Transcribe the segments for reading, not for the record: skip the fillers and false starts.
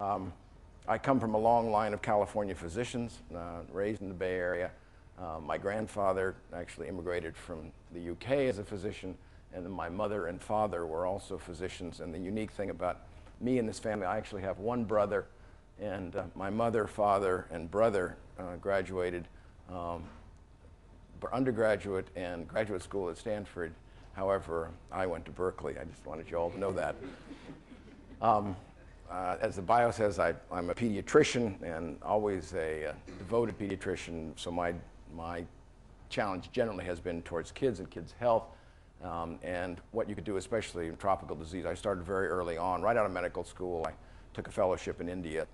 I come from a long line of California physicians, raised in the Bay Area. My grandfather actually immigrated from the UK as a physician, and then my mother and father were also physicians. And the unique thing about me and this family, I actually have one brother, and my mother, father, and brother graduated undergraduate and graduate school at Stanford. However, I went to Berkeley. I just wanted you all to know that. As the bio says, I'm a pediatrician and always a devoted pediatrician, so my challenge generally has been towards kids and kids' health, and what you could do, especially in tropical disease. I started very early on, right out of medical school. I took a fellowship in India,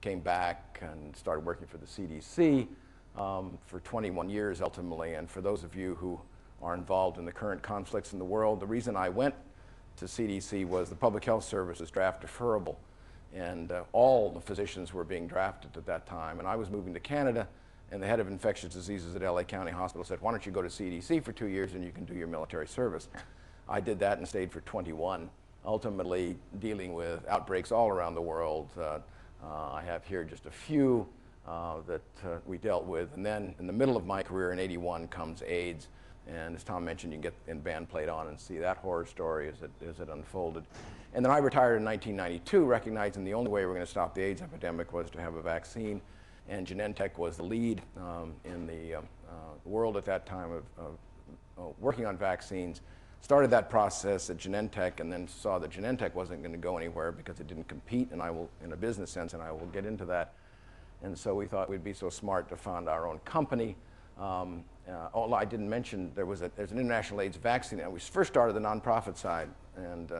came back and started working for the CDC for 21 years ultimately, and for those of you who are involved in the current conflicts in the world, the reason I went to CDC was the Public Health Service was draft deferrable, and all the physicians were being drafted at that time, and I was moving to Canada, and the head of infectious diseases at LA County Hospital said, why don't you go to CDC for 2 years and you can do your military service. I did that and stayed for 21, ultimately dealing with outbreaks all around the world. I have here just a few that we dealt with, and then in the middle of my career in 81 comes AIDS. And as Tom mentioned, you can get in Bandplate on and see that horror story as it unfolded. And then I retired in 1992, recognizing the only way we're going to stop the AIDS epidemic was to have a vaccine. And Genentech was the lead in the world at that time of working on vaccines. Started that process at Genentech and then saw that Genentech wasn't going to go anywhere because it didn't compete, and I will, in a business sense, and I will get into that. And so we thought we'd be so smart to found our own company. Although I didn't mention, there's an international AIDS vaccine. We first started the nonprofit side, and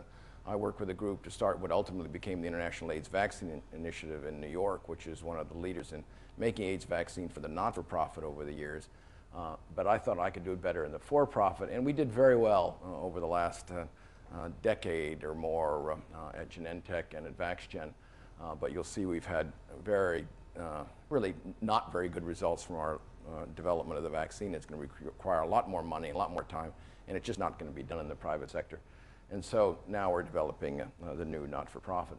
I worked with a group to start what ultimately became the International AIDS Vaccine Initiative in New York, which is one of the leaders in making AIDS vaccine for the not-for-profit over the years. But I thought I could do it better in the for-profit, and we did very well over the last decade or more at Genentech and at VaxGen. But you'll see we've had very, really not very good results from our development of the vaccine. It's going to require a lot more money, a lot more time, and it's just not going to be done in the private sector. And so now we're developing the new not-for-profit.